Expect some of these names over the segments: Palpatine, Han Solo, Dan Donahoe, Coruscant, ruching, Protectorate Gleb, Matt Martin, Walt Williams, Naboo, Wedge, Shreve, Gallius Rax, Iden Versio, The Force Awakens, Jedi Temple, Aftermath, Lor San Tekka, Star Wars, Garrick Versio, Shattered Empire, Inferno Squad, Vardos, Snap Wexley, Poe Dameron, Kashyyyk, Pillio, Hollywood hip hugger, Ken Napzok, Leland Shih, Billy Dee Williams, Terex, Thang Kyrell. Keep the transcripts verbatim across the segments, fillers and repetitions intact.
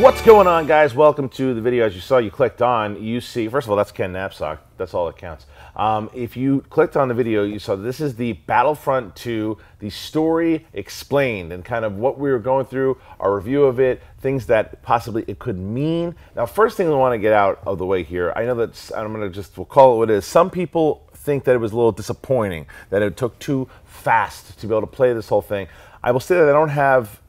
What's going on, guys? Welcome to the video. As you saw, you clicked on, you see, first of all, that's Ken Napzok. That's all that counts. Um, if you clicked on the video, you saw this is the Battlefront two, the story explained, and kind of what we were going through, our review of it, things that possibly it could mean. Now, first thing we want to get out of the way here, I know that I'm going to just, we'll call it what it is. Some people think that it was a little disappointing, that it took too fast to be able to play this whole thing. I will say that I don't have...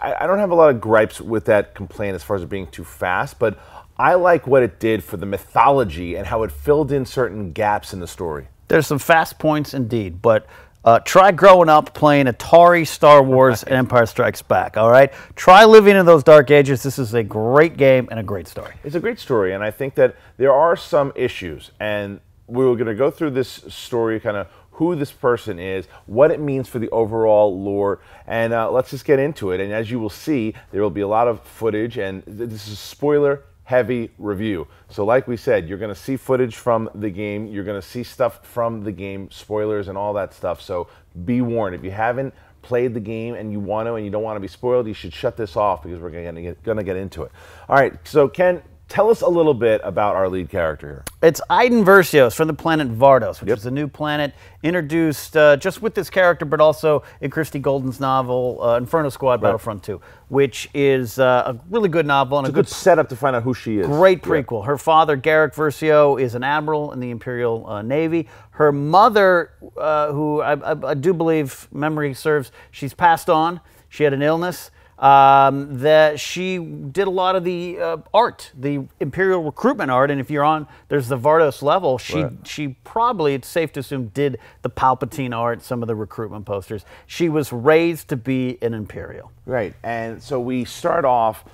I don't have a lot of gripes with that complaint as far as it being too fast, but I like what it did for the mythology and how it filled in certain gaps in the story. There's some fast points indeed, but uh, try growing up playing Atari, Star Wars, and Empire Strikes Back, all right? Try living in those dark ages. This is a great game and a great story. It's a great story, and I think that there are some issues, and we were going to go through this story kind of who this person is, what it means for the overall lore, and uh, let's just get into it. And as you will see, there will be a lot of footage, and th this is a spoiler-heavy review. So like we said, you're going to see footage from the game, you're going to see stuff from the game, spoilers and all that stuff, so be warned. If you haven't played the game and you want to and you don't want to be spoiled, you should shut this off because we're going to get, going to get into it. All right, so Ken... tell us a little bit about our lead character here. It's Iden Versio from the planet Vardos, which yep. is a new planet introduced uh, just with this character, but also in Christy Golden's novel, uh, Inferno Squad, right. Battlefront two, which is uh, a really good novel. And it's a good, good setup to find out who she is. Great prequel. Yeah. Her father, Garrick Versio, is an admiral in the Imperial uh, Navy. Her mother, uh, who I, I, I do believe memory serves, she's passed on. She had an illness. Um, that she did a lot of the uh, art, the Imperial recruitment art, and if you're on, there's the Vardos level, she, right. she probably, it's safe to assume, did the Palpatine art, some of the recruitment posters. She was raised to be an Imperial. Right, and so we start off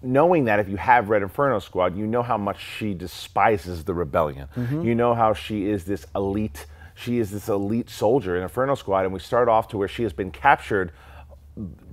knowing that if you have read Inferno Squad, you know how much she despises the rebellion. Mm-hmm. You know how she is this elite, she is this elite soldier in Inferno Squad, and we start off to where she has been captured.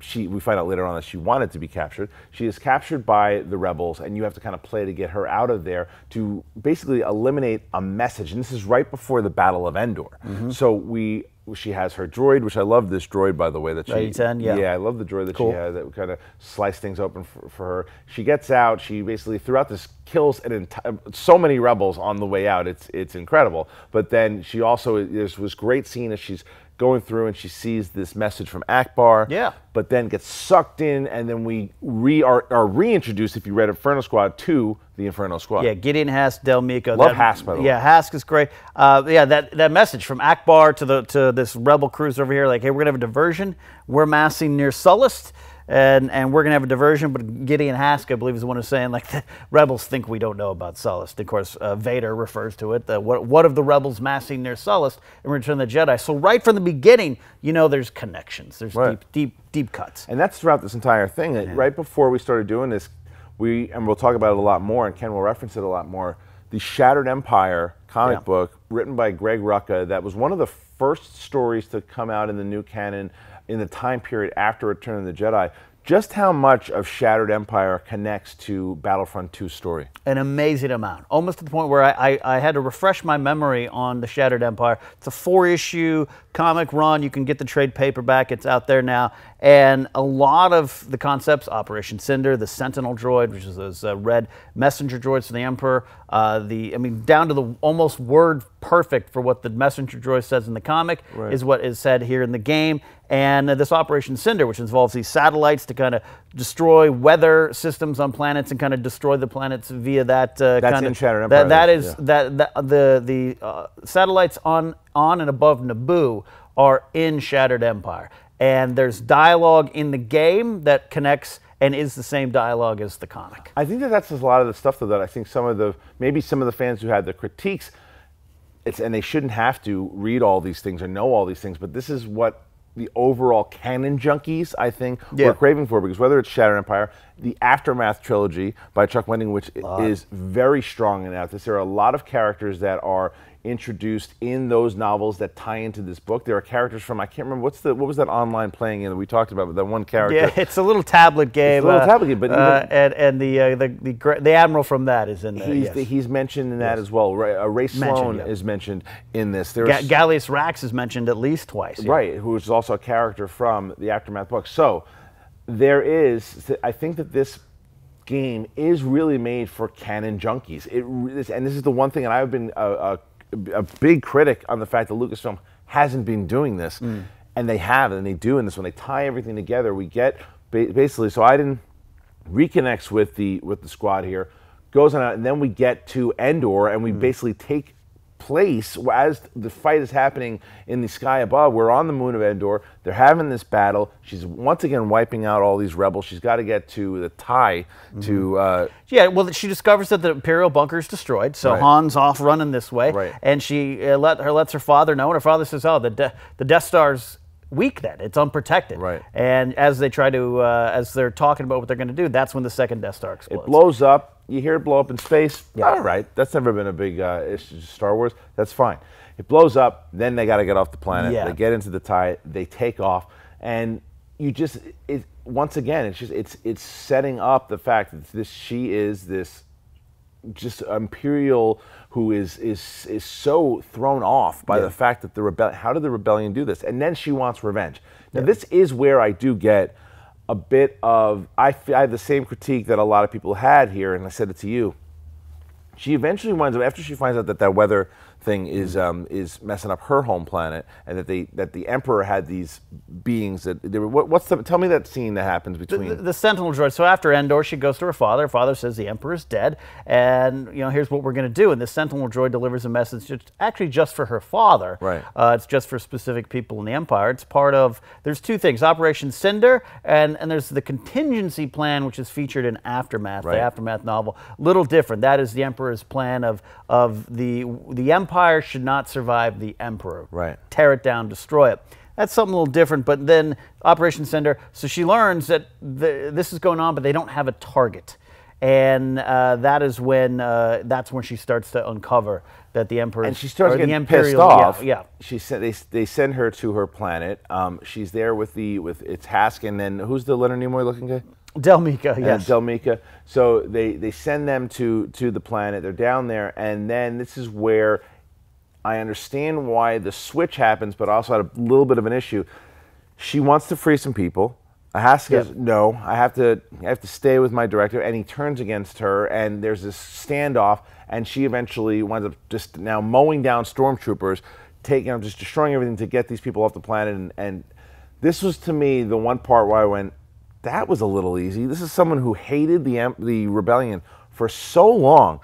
She, we find out later on that she wanted to be captured. She is captured by the rebels, and you have to kind of play to get her out of there to basically eliminate a message. And this is right before the Battle of Endor. Mm-hmm. So we, she has her droid, which I love this droid, by the way. That she, A ten, yeah. Yeah, I love the droid that cool. she has that kind of slice things open for, for her. She gets out. She basically, throughout this, kills an entire, so many rebels on the way out. It's, it's incredible. But then she also, there's this great scene as she's going through and she sees this message from Ackbar, yeah. but then gets sucked in, and then we re are, are reintroduced, if you read Inferno Squad, to the Inferno Squad. Yeah, Gideon Hask, Del Meeko. Love that, Hask, by the yeah, way. Yeah, Hask is great. Uh, yeah, that, that message from Ackbar to, the, to this rebel cruiser over here, like, hey, we're going to have a diversion. We're massing near Sullust, and, and we're going to have a diversion, but Gideon Hask, I believe, is the one who's saying, like, the rebels think we don't know about Sullust. Of course, uh, Vader refers to it, the, what, what of the rebels massing near Sullust in Return of the Jedi? So right from the beginning, you know there's connections. There's right. deep, deep, deep cuts. And that's throughout this entire thing. That yeah. Right before we started doing this, we, and we'll talk about it a lot more, and Ken will reference it a lot more, the Shattered Empire comic yeah. book written by Greg Rucka that was one of the first stories to come out in the new canon in the time period after Return of the Jedi, just how much of Shattered Empire connects to Battlefront two's story? An amazing amount, almost to the point where I, I, I had to refresh my memory on the Shattered Empire. It's a four-issue comic run. You can get the trade paperback. It's out there now. And a lot of the concepts, Operation Cinder, the Sentinel Droid, which is those uh, red messenger droids for the Emperor, uh, the I mean, down to the almost word perfect for what the messenger droid says in the comic right. is what is said here in the game. And uh, this Operation Cinder, which involves these satellites to kind of destroy weather systems on planets and kind of destroy the planets via that uh, kind of Shattered Empire. That, that is yeah. that, that the the uh, satellites on on and above Naboo are in Shattered Empire, and there's dialogue in the game that connects and is the same dialogue as the comic. I think that that's a lot of the stuff though that I think some of the maybe some of the fans who had the critiques, it's and they shouldn't have to read all these things or know all these things, but this is what the overall canon junkies, I think, yeah. were craving for, because whether it's Shattered Empire, the Aftermath trilogy by Chuck Wendig, which uh, is very strong in this. There are a lot of characters that are introduced in those novels that tie into this book. There are characters from, I can't remember, what's the what was that online playing game that we talked about, but that one character. Yeah, it's a little tablet game. It's a little uh, tablet game. But uh, and and the, uh, the, the the admiral from that is in there. He's, yes. the, he's mentioned in that yes. as well. Uh, Rae Sloane yeah. is mentioned in this. Ga Gallius Rax is mentioned at least twice. Yeah. Right, who is also a character from the Aftermath book. So there is, I think that this game is really made for canon junkies. It, and this is the one thing, and I've been a, a, a big critic on the fact that Lucasfilm hasn't been doing this, mm. and they have, and they do in this. When they tie everything together, we get basically. So Iden reconnects with the with the squad here, goes on, out, and then we get to Endor, and we mm. basically take place as the fight is happening in the sky above. We're on the moon of Endor. They're having this battle. She's once again wiping out all these rebels. She's got to get to the tie mm-hmm. to... Uh, yeah, well, she discovers that the Imperial bunker is destroyed, so right. Han's off running this way, right. and she uh, let her lets her father know, and her father says, oh, the, de the Death Star's weak then. It's unprotected. Right. And as they try to, uh, as they're talking about what they're going to do, that's when the second Death Star explodes. It blows up. You hear it blow up in space, yeah. all right, that's never been a big uh, issue to Star Wars, that's fine. It blows up, then they got to get off the planet, yeah. they get into the tie, they take off, and you just, it, once again, it's just, it's it's setting up the fact that this she is this just Imperial who is is is so thrown off by yeah. the fact that the rebellion, how did the rebellion do this? And then she wants revenge. Now yeah. this is where I do get a bit of, I, I had the same critique that a lot of people had here, and I said it to you. She eventually winds up, after she finds out that that weather thing is um, is messing up her home planet, and that they that the Emperor had these beings that they were. What, what's the, tell me that scene that happens between the, the, the Sentinel droid. So after Endor, she goes to her father. Her father says the Emperor is dead, and you know here's what we're going to do. And the Sentinel droid delivers a message. It's actually just for her father. Right. Uh, it's just for specific people in the Empire. It's part of. There's two things: Operation Cinder, and and there's the contingency plan, which is featured in Aftermath, right. the Aftermath novel. Little different. That is the Emperor's plan of of the the Empire. Empire should not survive the Emperor. Right. Tear it down, destroy it. That's something a little different, but then Operation Cinder, so she learns that the, this is going on, but they don't have a target. And uh, that is when, uh, that's when she starts to uncover that the Emperor... And she starts getting the Imperial, pissed off. Yeah. yeah. She said they, they send her to her planet. Um, she's there with the, with its Hask, and then who's the Leonard Nimoy looking guy? Del Meeko, yes. Del Meeko. So they, they send them to, to the planet. They're down there, and then this is where... I understand why the switch happens, but also had a little bit of an issue. She wants to free some people. Hask says, yep. no, I have to I have to stay with my director, and he turns against her, and there's this standoff, and she eventually winds up just now mowing down stormtroopers, taking I'm just destroying everything to get these people off the planet, and, and this was to me the one part where I went, that was a little easy. This is someone who hated the the rebellion for so long.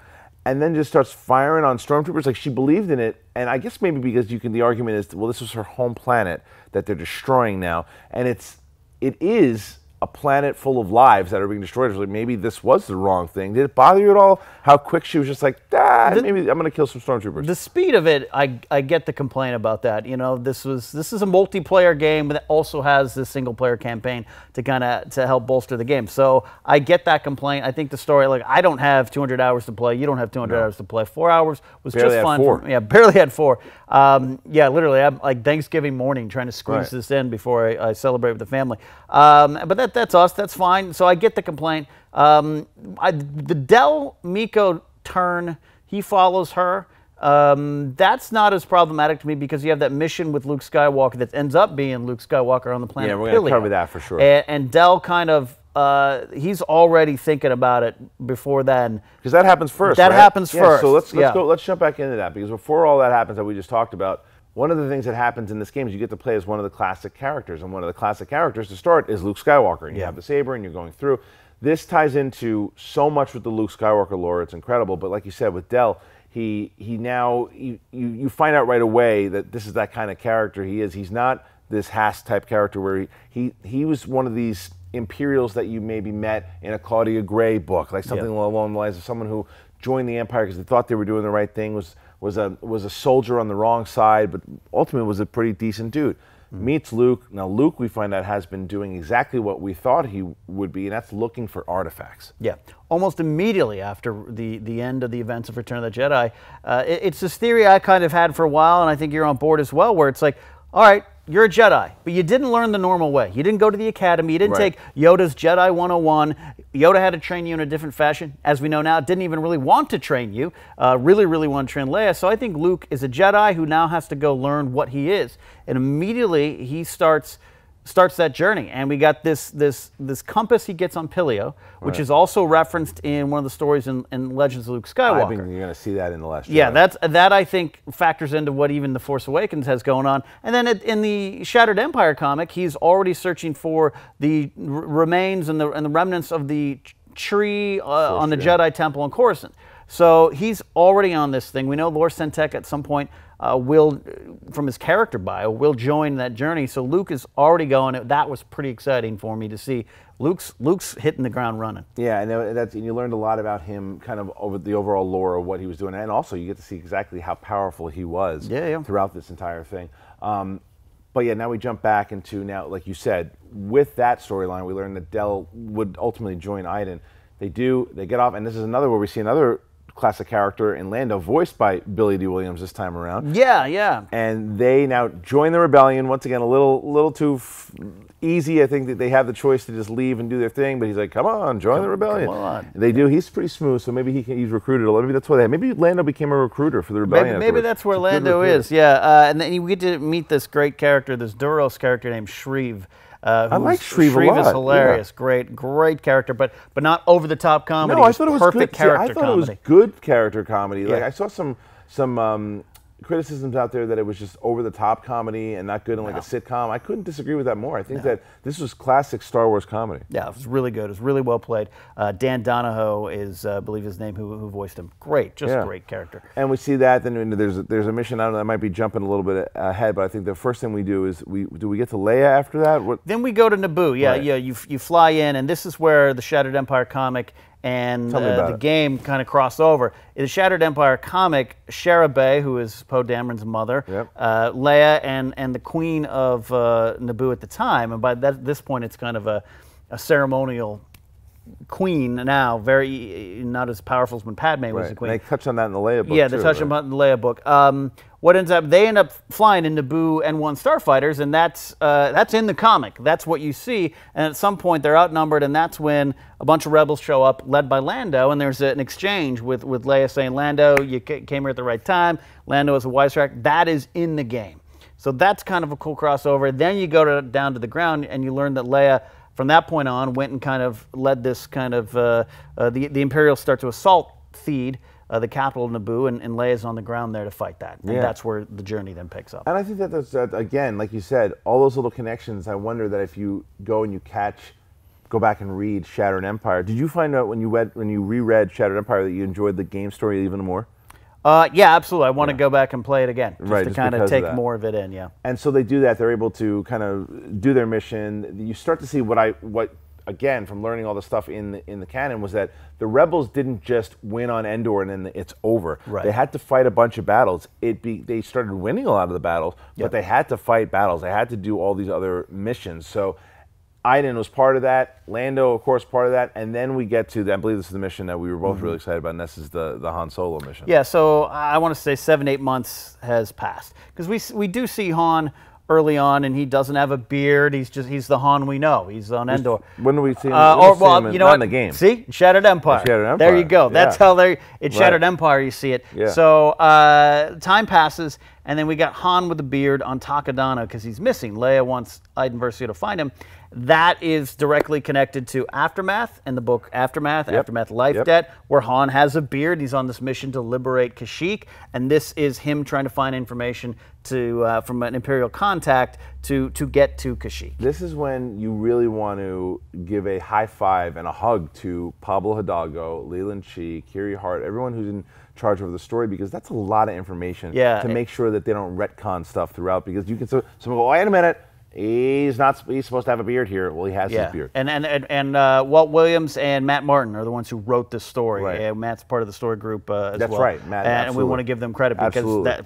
And then just starts firing on stormtroopers like she believed in it, and I guess maybe because you can, the argument is, well, this was her home planet that they're destroying now, and it's it is a planet full of lives that are being destroyed. So like maybe this was the wrong thing. Did it bother you at all? How quick she was just like, ah, the, maybe I'm going to kill some stormtroopers. The speed of it, I I get the complaint about that. You know, this was this is a multiplayer game that also has this single player campaign to kind of to help bolster the game. So I get that complaint. I think the story, like I don't have two hundred hours to play. You don't have two hundred no. hours to play. Four hours was barely just fun. Four. For, yeah, barely had four. Um, yeah, literally, I'm like Thanksgiving morning trying to squeeze right. this in before I, I celebrate with the family. Um, but that. That's us. That's fine. So I get the complaint. Um, I, the Del Meeko turn, he follows her. Um, that's not as problematic to me because you have that mission with Luke Skywalker that ends up being Luke Skywalker on the planet. Yeah, we're going to cover that for sure. And, and Del kind of, uh, he's already thinking about it before then. Because that happens first, That right? happens yeah, first. So let's, let's, yeah. go, let's jump back into that because before all that happens that we just talked about, one of the things that happens in this game is you get to play as one of the classic characters, and one of the classic characters to start is Luke Skywalker, and you yeah. have the saber, and you're going through. This ties into so much with the Luke Skywalker lore, it's incredible, but like you said, with Del, he he now, you, you, you find out right away that this is that kind of character he is. He's not this Hask-type character where he, he, he was one of these Imperials that you maybe met in a Claudia Gray book, like something yeah. along the lines of someone who joined the Empire because they thought they were doing the right thing, was... was a was a soldier on the wrong side, but ultimately was a pretty decent dude. Mm-hmm. Meets Luke. Now Luke, we find out, has been doing exactly what we thought he would be, and that's looking for artifacts. Yeah, almost immediately after the, the end of the events of Return of the Jedi. Uh, it, it's this theory I kind of had for a while, and I think you're on board as well, where it's like, all right, you're a Jedi, but you didn't learn the normal way. You didn't go to the academy. You didn't right. take Yoda's Jedi one oh one. Yoda had to train you in a different fashion. As we know now, didn't even really want to train you. Uh, really, really want to train Leia. So I think Luke is a Jedi who now has to go learn what he is. And immediately he starts starts that journey. And we got this this this compass he gets on Pillio, which right. is also referenced in one of the stories in, in Legends of Luke Skywalker. I think you're going to see that in the last Jedi. Yeah, that's, that I think factors into what even The Force Awakens has going on. And then it, in the Shattered Empire comic, he's already searching for the r remains and the, and the remnants of the tree uh, Force, on the yeah. Jedi Temple in Coruscant. So he's already on this thing. We know Lor San Tekka at some point uh, will, from his character bio, will join that journey. So Luke is already going. That was pretty exciting for me to see. Luke's Luke's hitting the ground running. Yeah, and that's and you learned a lot about him, kind of over the overall lore of what he was doing, and also you get to see exactly how powerful he was yeah, yeah. throughout this entire thing. Um, But yeah, now we jump back into now, like you said, with that storyline, we learned that Del would ultimately join Iden. They do, they get off, and this is another where we see another classic character in Lando, voiced by Billy Dee Williams this time around. Yeah, yeah. And they now join the rebellion, once again, a little little too f easy. I think that they have the choice to just leave and do their thing, but he's like, come on, join come, the rebellion. Come on. They do, he's pretty smooth, so maybe he can, he's recruited a little bit. That's why they had. Maybe Lando became a recruiter for the rebellion. Maybe, maybe that's where it's Lando is, yeah. Uh, and then you get to meet this great character, this Duros character named Shreve. Uh, I like Shreve, Shreve a lot. is hilarious, yeah. great, great character, but but not over the top comedy. No, I thought it was perfect good. character See, I thought comedy. it was good character comedy. Like yeah. I saw some some um, criticisms out there that it was just over the top comedy and not good in like no. a sitcom. I couldn't disagree with that more. I think no. that this was classic Star Wars comedy. Yeah, it was really good. It was really well played. Uh, Dan Donahoe is, uh, I believe, his name, who, who voiced him. Great, just yeah. great character. And we see that. Then there's a, there's a mission. I don't know. I might be jumping a little bit ahead, but I think the first thing we do is we do we get to Leia after that. What? Then we go to Naboo. Yeah, right. yeah. You you fly in, and this is where the Shattered Empire comic and uh, the it. game kind of cross over. In the Shattered Empire comic, Shara Bey, who is Poe Dameron's mother, yep. uh, Leia and, and the queen of uh, Naboo at the time, and by that, this point it's kind of a, a ceremonial queen now, very not as powerful as when Padme right. was the queen. And they touch on that in the Leia book. Yeah, they too, touch right? on that in the Leia book. Um, what ends up, they end up flying in Naboo N one starfighters, and that's uh, that's in the comic. That's what you see. And at some point, they're outnumbered, and that's when a bunch of rebels show up, led by Lando. And there's an exchange with with Leia saying, "Lando, you came here at the right time. Lando is a wisecrack." That is in the game, so that's kind of a cool crossover. Then you go to, down to the ground, and you learn that Leia, from that point on, went and kind of led this kind of uh, uh, the the Imperials start to assault Theed, Uh, the capital of Naboo, and, and Leia's on the ground there to fight that. And yeah. that's where the journey then picks up. And I think that, that's, uh, again, like you said, all those little connections, I wonder that if you go and you catch, go back and read Shattered Empire, did you find out when you read, when you reread Shattered Empire that you enjoyed the game story even more? Uh, yeah, absolutely. I want yeah. to go back and play it again, just right, to kind of take of more of it in, yeah. And so they do that. They're able to kind of do their mission. You start to see what I... what. Again, from learning all the stuff in the, in the canon, was that the rebels didn't just win on Endor and then it's over. Right. They had to fight a bunch of battles. It be, they started winning a lot of the battles, yep. but they had to fight battles. They had to do all these other missions. So Iden was part of that. Lando, of course, part of that. And then we get to, the, I believe this is the mission that we were both mm-hmm. really excited about, and this is the, the Han Solo mission. Yeah, so I want to say seven, eight months has passed. Because we, we do see Han early on, and he doesn't have a beard. He's just—he's the Han we know. He's on Endor. When do we see him? Uh, or well, him in, you know, not in the game. See, Shattered Empire. Shattered Empire. There you go. Yeah. That's how they. It's Shattered right. Empire. You see it. Yeah. So uh, time passes, and then we got Han with a beard on Takadana because he's missing. Leia wants Iden Versio to find him. That is directly connected to Aftermath and the book Aftermath, yep. Aftermath Life yep. Debt, where Han has a beard. He's on this mission to liberate Kashyyyk, and this is him trying to find information to uh, from an Imperial contact to to get to Kashyyyk. This is when you really want to give a high five and a hug to Pablo Hidalgo, Leland Shih, Kiri Hart, everyone who's in charge of the story, because that's a lot of information yeah, to make sure that they don't retcon stuff throughout, because you can so someone go, wait a minute, he's not he's supposed to have a beard here. Well, he has yeah. his beard. And and and, and uh, Walt Williams and Matt Martin are the ones who wrote this story. Right. Yeah, Matt's part of the story group uh, as that's well. That's right, Matt. And, and we want to give them credit because absolutely. that.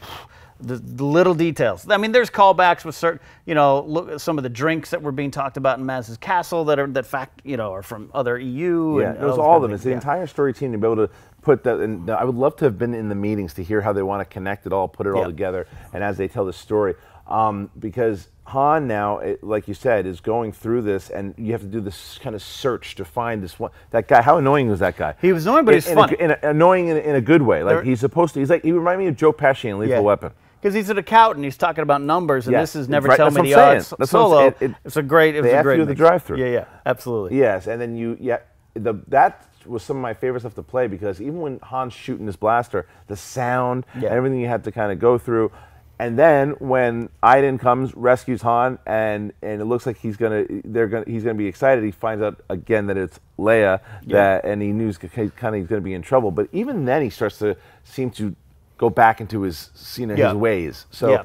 The, the little details. I mean, there's callbacks with certain, you know, look at some of the drinks that were being talked about in Maz's castle that are that fact, you know, are from other E U. Yeah, and it was all of them. It's the yeah. entire story team to be able to put that. And I would love to have been in the meetings to hear how they want to connect it all, put it yep. all together, and as they tell the story, um, because Han now, it, like you said, is going through this, and you have to do this kind of search to find this one. That guy, how annoying was that guy? He was annoying, but he's funny. In a, annoying in a, in a good way. Like there, he's supposed to. He's like he reminded me of Joe Pesci in Lethal yeah. Weapon. Because he's an accountant, he's talking about numbers, and yes. this is never right. tell That's me the odds. That's Solo. It, it, it's a great. It was they a asked great you the drive-through. Yeah, yeah, absolutely. Yes, and then you yeah, the that was some of my favorite stuff to play because even when Han's shooting his blaster, the sound, yeah. and everything you had to kind of go through. And then when Iden comes, rescues Han, and and it looks like he's gonna, they're gonna, he's gonna be excited. He finds out again that it's Leia, yeah. that and he knew he's kind of he's gonna be in trouble. But even then, he starts to seem to go back into his, you know, yeah. his ways. So yeah.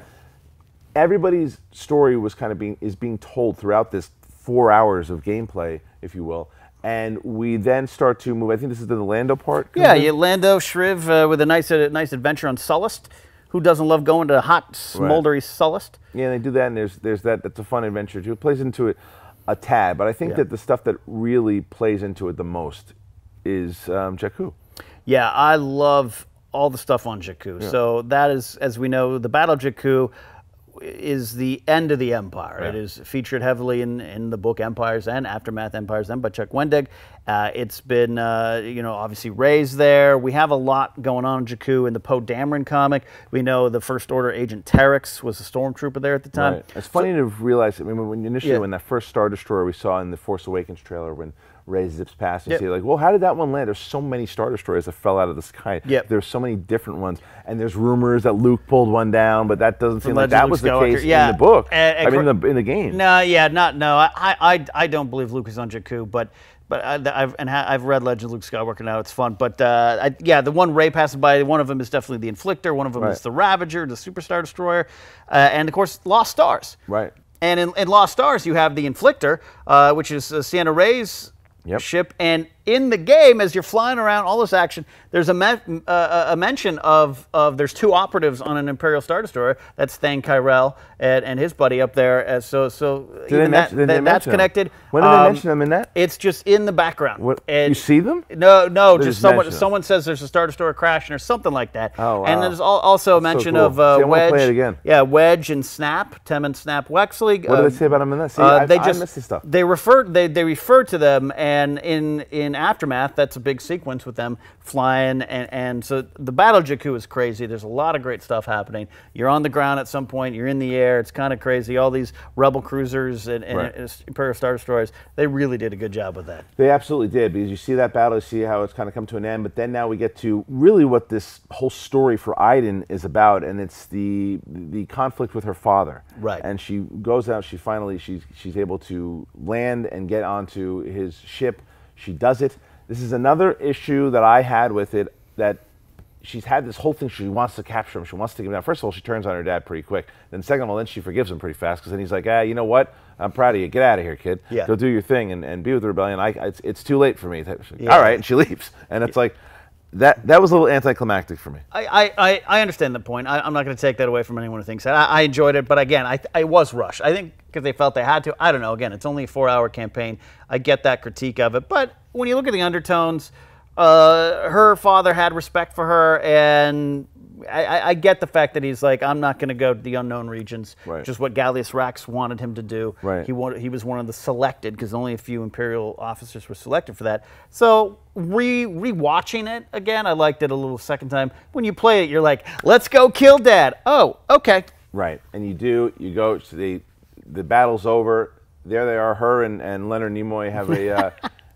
everybody's story was kind of being is being told throughout this four hours of gameplay, if you will. And we then start to move. I think this is the Lando part. Yeah, yeah, Lando Shriv uh, with a nice uh, nice adventure on Sullust. Who doesn't love going to hot, smoldery right. Sullust? Yeah, they do that, and there's there's that. That's a fun adventure too. It plays into it a tad, but I think yeah. that the stuff that really plays into it the most is um, Jakku. Yeah, I love all the stuff on Jakku. Yeah. So that is, as we know, the Battle of Jakku is the end of the Empire. Yeah. It is featured heavily in in the book Empire's End, Aftermath, Empire's End by Chuck Wendig. Uh, it's been, uh, you know, obviously Rey's there. We have a lot going on in Jakku in the Poe Dameron comic. We know the First Order Agent Terex was a stormtrooper there at the time. Right. It's funny so, to realize, I mean, when initially yeah. when that first Star Destroyer we saw in the Force Awakens trailer, when Rey zips past, you yep. see like, well, how did that one land? There's so many Star Destroyers that fell out of the sky. Yep. There's so many different ones. And there's rumors that Luke pulled one down, but that doesn't seem like that was the case yeah. in the book. Uh, I mean, in the, in the game. No, yeah, not, no. I, I, I don't believe Luke is on Jakku, but... But I, I've and ha I've read Legend of Luke Skywalker now. It's fun. But uh, I, yeah, the one Rey passes by, one of them is definitely the Inflictor. One of them right. is the Ravager, the Super Star Destroyer, uh, and of course Lost Stars. Right. And in, in Lost Stars, you have the Inflictor, uh, which is uh, Sienna Rey's yep. ship. And in the game, as you're flying around, all this action, there's a me uh, a mention of of there's two operatives on an Imperial Star Destroyer. That's Thang Kyrell and, and his buddy up there. Uh, so so did even that, mention, that that's connected. Them? When did um, they mention them in that? It's just in the background. What, and you see them? No, no. They just someone someone says there's a Star Destroyer crashing or something like that. Oh wow. And there's also a mention so cool. of uh, see, Wedge. Play it again. Yeah, Wedge and Snap, Tem and Snap Wexley. What um, do they say about them in that? See, uh, I, they just I miss this stuff. They refer they they refer to them and in in. Aftermath, that's a big sequence with them flying, and, and so the Battle of Jakku is crazy. There's a lot of great stuff happening. You're on the ground at some point, you're in the air, it's kind of crazy. All these Rebel cruisers and, and right. Imperial Star Destroyers, they really did a good job with that. They absolutely did, because you see that battle, you see how it's kind of come to an end, but then now we get to really what this whole story for Iden is about, and it's the the conflict with her father. Right. And she goes out, she finally, she's, she's able to land and get onto his ship. She does it. This is another issue that I had with it, that she's had this whole thing. She wants to capture him. She wants to take him down. First of all, she turns on her dad pretty quick. Then second of all, then she forgives him pretty fast, because then he's like, ah, you know what? I'm proud of you. Get out of here, kid. Yeah. Go do your thing and, and be with the rebellion. I, it's, it's too late for me. Like, yeah. All right. And she leaves. And it's yeah. like, That that was a little anticlimactic for me. I I, I understand the point. I, I'm not going to take that away from anyone who thinks that. I, I enjoyed it, but again, I I was rushed. I think because they felt they had to. I don't know. Again, it's only a four-hour campaign. I get that critique of it, but when you look at the undertones, uh, her father had respect for her, and I, I get the fact that he's like, I'm not going to go to the unknown regions, right. which is what Gallius Rax wanted him to do. Right. He wanted, he was one of the selected, because only a few Imperial officers were selected for that. So. Re re-watching it again, I liked it a little second time. When you play it, you're like, "Let's go kill Dad." Oh, okay. Right, and you do. You go. To the the battle's over. There they are. Her and, and Leonard Nimoy have a uh,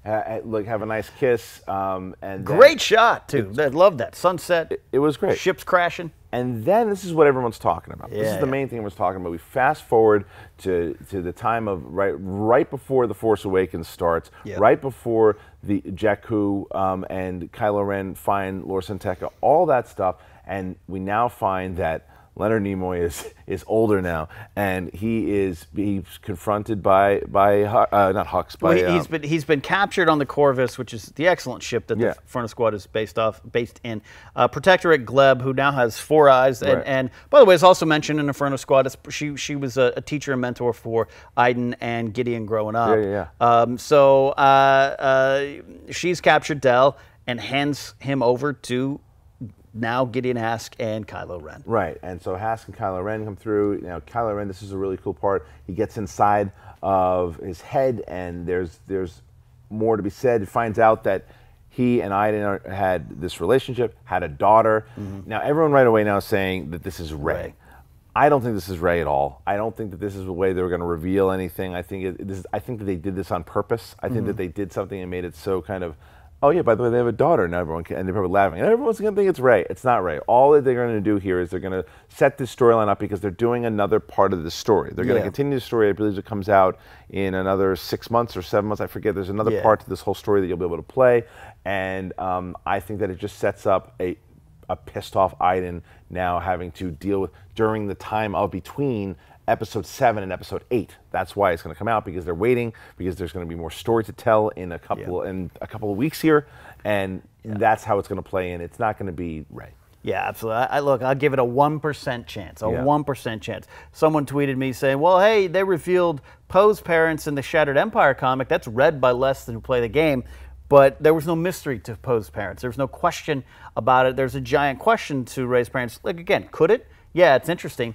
ha, like have a nice kiss. Um, and great shot too. I love that sunset. It, it was great. Ships crashing. And then this is what everyone's talking about. Yeah, this is the main thing everyone's talking about. We fast forward to, to the time of right right before The Force Awakens starts, yep. right before the Jakku um, and Kylo Ren find Lor San Tekka, all that stuff. And we now find that Leonard Nimoy is is older now, and he is he's confronted by by uh, not Hux. By, well, he's um, been he's been captured on the Corvus, which is the excellent ship that yeah. the Inferno Squad is based off based in. Uh, Protectorate Gleb, who now has four eyes, and, right. and by the way, it's also mentioned in Inferno Squad. It's, she she was a, a teacher and mentor for Iden and Gideon growing up. Yeah, yeah. yeah. Um, so uh, uh, she's captured Del and hands him over to. Now Gideon Hask and Kylo Ren. Right, and so Hask and Kylo Ren come through. Now Kylo Ren, this is a really cool part. He gets inside of his head, and there's there's more to be said. He finds out that he and Iden had this relationship, had a daughter. Mm-hmm. Now everyone right away now is saying that this is Rey. Right. I don't think this is Rey at all. I don't think that this is the way they were going to reveal anything. I think it, this is, I think that they did this on purpose. I think mm-hmm. that they did something and made it so kind of, oh yeah, by the way, they have a daughter, and everyone can, and they're probably laughing. And everyone's going to think it's Rey. It's not Rey. All that they're going to do here is they're going to set this storyline up because they're doing another part of the story. They're going to yeah. continue the story. I believe it comes out in another six months or seven months. I forget. There's another yeah. part to this whole story that you'll be able to play. And um, I think that it just sets up a a pissed off Iden now having to deal with during the time of between episode seven and episode eight. That's why it's going to come out, because they're waiting, because there's going to be more story to tell in a couple yeah. in a couple of weeks here, and yeah. that's how it's going to play in. It's not going to be right. Yeah, absolutely. I, I, look, I'll give it a one percent chance. A one yeah. percent chance. Someone tweeted me saying, "Well, hey, they revealed Poe's parents in the Shattered Empire comic. That's read by less than who play the game." But there was no mystery to Poe's parents. There was no question about it. There's a giant question to Rey's parents. Like, again, could it? Yeah, it's interesting.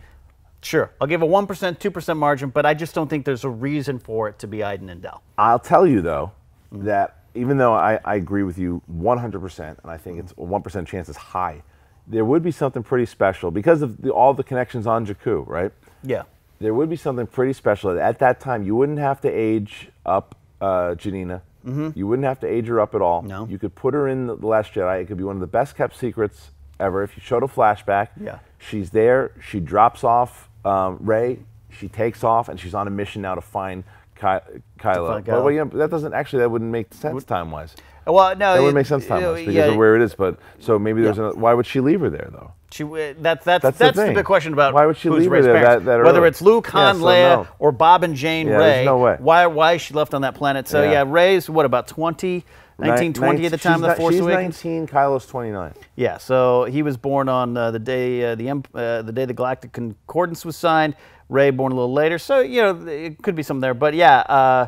Sure, I'll give a one percent, two percent margin, but I just don't think there's a reason for it to be Iden and Del. I'll tell you, though, mm-hmm. that even though I, I agree with you one hundred percent, and I think it's a one percent chance is high, there would be something pretty special because of the, all the connections on Jakku, right? Yeah. There would be something pretty special. At that time, you wouldn't have to age up uh, Janina. Mm-hmm. You wouldn't have to age her up at all. No. You could put her in The Last Jedi. It could be one of the best kept secrets ever. If you showed a flashback, yeah. she's there. She drops off um, Rey. She takes off, and she's on a mission now to find Ky Kylo. Well, well, yeah, that doesn't actually. That wouldn't make sense time-wise. Well, no, that would make sense time-wise because yeah, of where it is. But so maybe there's yeah. another. Why would she leave her there though? She uh, that's that's that's, that's the, the big question about why would she leave her there? That, that Whether it's Luke, Han, yeah, so Leia, no. or Bob and Jane yeah, Rey. There's no way. Why why is she left on that planet? So yeah, yeah Rey's what about twenty? nineteen twenty at the time of The Force Awakens. She's nineteen, Kylo's twenty-nine. Yeah, so he was born on uh, the day uh, the uh, the day the Galactic Concordance was signed. Rey born a little later, so you know it could be something there. But yeah, uh,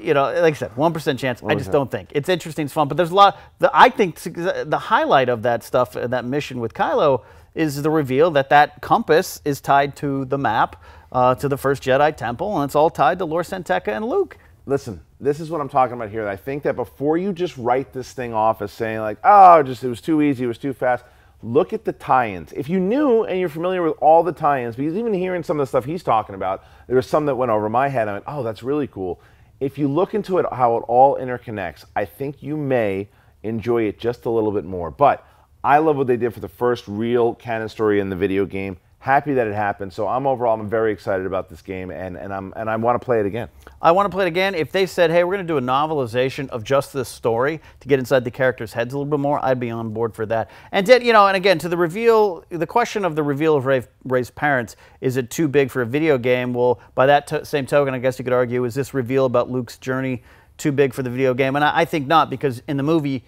you know, like I said, one percent chance. one percent. I just don't think it's interesting. It's fun, but there's a lot. The, I think the highlight of that stuff, that mission with Kylo, is the reveal that that compass is tied to the map, uh, to the first Jedi Temple, and it's all tied to Lor San Tekka and Luke. Listen, this is what I'm talking about here. I think that before you just write this thing off as saying like, oh, just it was too easy, it was too fast. Look at the tie-ins. If you knew and you're familiar with all the tie-ins, because even hearing some of the stuff he's talking about, there was some that went over my head. I went, oh, that's really cool. If you look into it, how it all interconnects, I think you may enjoy it just a little bit more. But I love what they did for the first real canon story in the video game. Happy that it happened. So I'm overall, I'm very excited about this game, and, and, I'm, and I want to play it again. I want to play it again. If they said, hey, we're going to do a novelization of just this story to get inside the characters' heads a little bit more, I'd be on board for that. And, did, you know, and again, to the reveal, the question of the reveal of Rey, Rey's parents, is it too big for a video game? Well, by that to same token, I guess you could argue, is this reveal about Luke's journey too big for the video game? And I, I think not, because in the movie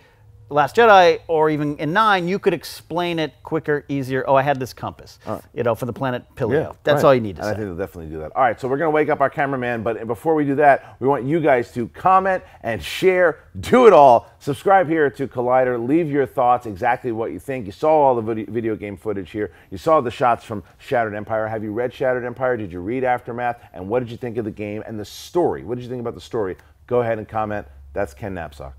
Last Jedi, or even in nine, you could explain it quicker, easier. Oh, I had this compass, right. you know, for the planet Pillio. Yeah, That's right. all you need to and say. I think they'll definitely do that. All right, so we're going to wake up our cameraman, but before we do that, we want you guys to comment and share, do it all. Subscribe here to Collider. Leave your thoughts, exactly what you think. You saw all the video game footage here. You saw the shots from Shattered Empire. Have you read Shattered Empire? Did you read Aftermath? And what did you think of the game and the story? What did you think about the story? Go ahead and comment. That's Ken Napzok.